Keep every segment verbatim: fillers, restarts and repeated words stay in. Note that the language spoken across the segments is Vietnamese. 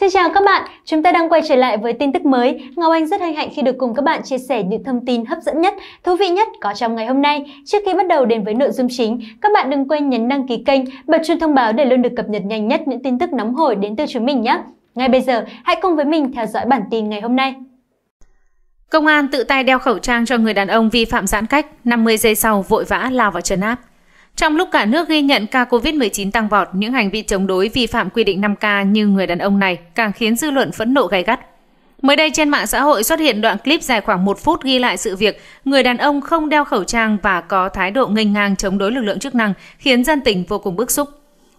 Xin chào các bạn, chúng ta đang quay trở lại với tin tức mới. Ngọc Anh rất hân hạnh khi được cùng các bạn chia sẻ những thông tin hấp dẫn nhất, thú vị nhất có trong ngày hôm nay. Trước khi bắt đầu đến với nội dung chính, các bạn đừng quên nhấn đăng ký kênh, bật chuông thông báo để luôn được cập nhật nhanh nhất những tin tức nóng hổi đến từ chúng mình nhé. Ngay bây giờ, hãy cùng với mình theo dõi bản tin ngày hôm nay. Công an tự tay đeo khẩu trang cho người đàn ông vi phạm giãn cách, năm mươi giây sau vội vã lao vào trấn áp. Trong lúc cả nước ghi nhận ca Covid mười chín tăng vọt, những hành vi chống đối vi phạm quy định năm K như người đàn ông này càng khiến dư luận phẫn nộ gay gắt. Mới đây trên mạng xã hội xuất hiện đoạn clip dài khoảng một phút ghi lại sự việc người đàn ông không đeo khẩu trang và có thái độ nghênh ngang chống đối lực lượng chức năng, khiến dân tình vô cùng bức xúc.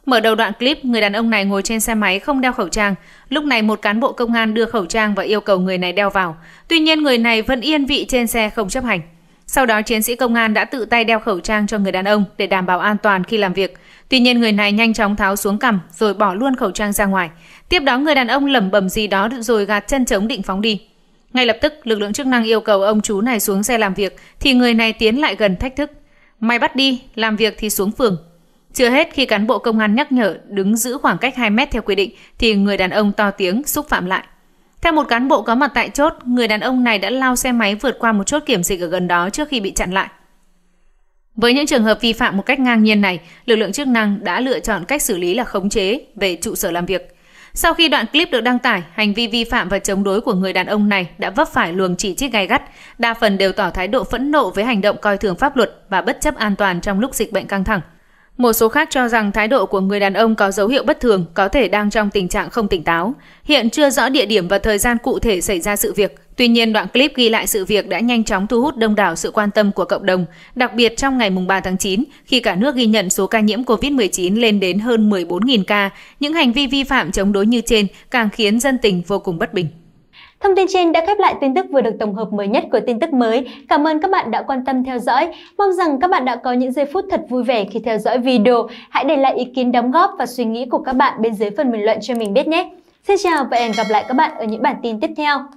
Mở đầu đoạn clip, người đàn ông này ngồi trên xe máy không đeo khẩu trang. Lúc này một cán bộ công an đưa khẩu trang và yêu cầu người này đeo vào. Tuy nhiên người này vẫn yên vị trên xe không chấp hành. Sau đó, chiến sĩ công an đã tự tay đeo khẩu trang cho người đàn ông để đảm bảo an toàn khi làm việc. Tuy nhiên, người này nhanh chóng tháo xuống cằm rồi bỏ luôn khẩu trang ra ngoài. Tiếp đó, người đàn ông lẩm bẩm gì đó rồi gạt chân trống định phóng đi. Ngay lập tức, lực lượng chức năng yêu cầu ông chú này xuống xe làm việc, thì người này tiến lại gần thách thức. Mày bắt đi, làm việc thì xuống phường. Chưa hết, khi cán bộ công an nhắc nhở đứng giữ khoảng cách hai mét theo quy định, thì người đàn ông to tiếng xúc phạm lại. Theo một cán bộ có mặt tại chốt, người đàn ông này đã lao xe máy vượt qua một chốt kiểm dịch ở gần đó trước khi bị chặn lại. Với những trường hợp vi phạm một cách ngang nhiên này, lực lượng chức năng đã lựa chọn cách xử lý là khống chế về trụ sở làm việc. Sau khi đoạn clip được đăng tải, hành vi vi phạm và chống đối của người đàn ông này đã vấp phải luồng chỉ trích gay gắt, đa phần đều tỏ thái độ phẫn nộ với hành động coi thường pháp luật và bất chấp an toàn trong lúc dịch bệnh căng thẳng. Một số khác cho rằng thái độ của người đàn ông có dấu hiệu bất thường, có thể đang trong tình trạng không tỉnh táo. Hiện chưa rõ địa điểm và thời gian cụ thể xảy ra sự việc. Tuy nhiên, đoạn clip ghi lại sự việc đã nhanh chóng thu hút đông đảo sự quan tâm của cộng đồng, đặc biệt trong ngày ba tháng chín, khi cả nước ghi nhận số ca nhiễm Covid mười chín lên đến hơn mười bốn nghìn ca. Những hành vi vi phạm chống đối như trên càng khiến dân tình vô cùng bất bình. Thông tin trên đã khép lại tin tức vừa được tổng hợp mới nhất của tin tức mới. Cảm ơn các bạn đã quan tâm theo dõi. Mong rằng các bạn đã có những giây phút thật vui vẻ khi theo dõi video. Hãy để lại ý kiến đóng góp và suy nghĩ của các bạn bên dưới phần bình luận cho mình biết nhé. Xin chào và hẹn gặp lại các bạn ở những bản tin tiếp theo.